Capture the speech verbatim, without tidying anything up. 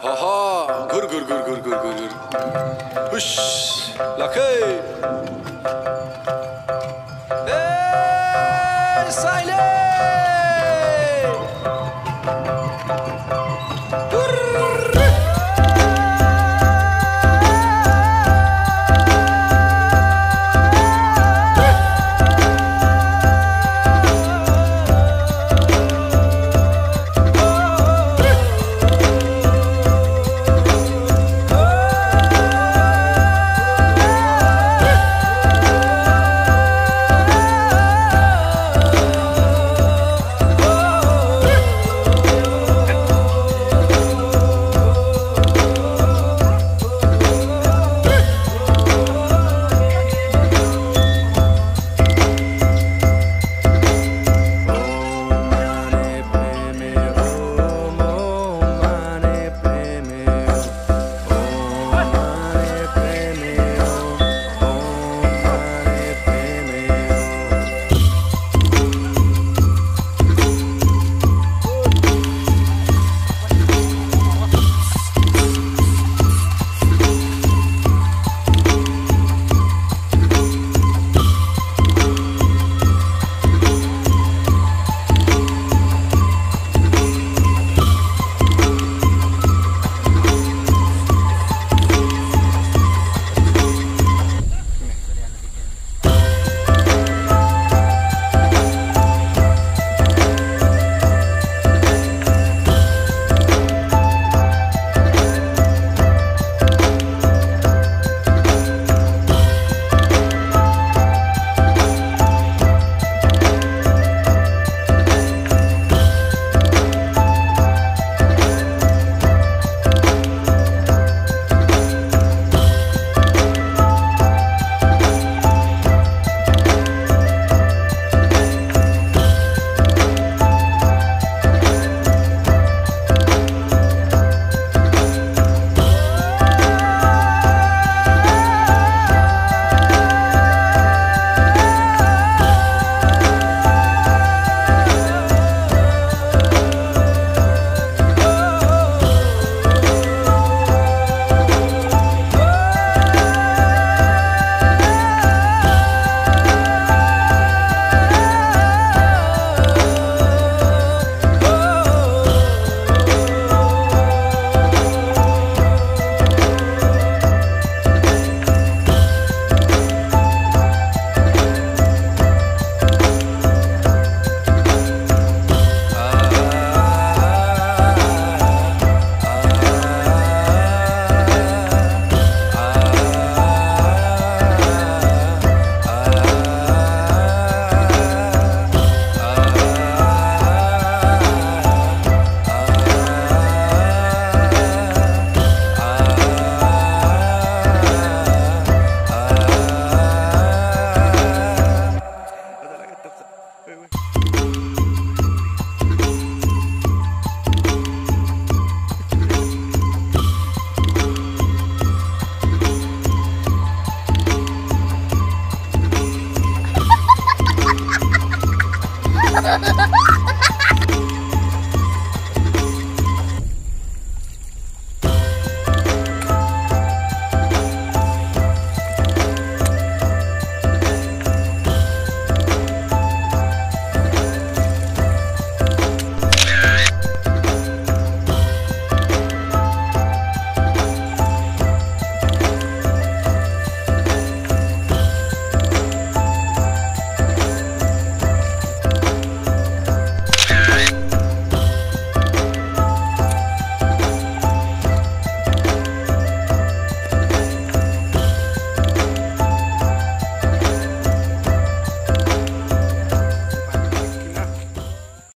Haha, gur gur gur gur gur gur gur. Hush, lakay. Hey, Saile. Ha ha ha!